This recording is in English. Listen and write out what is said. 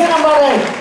Somebody.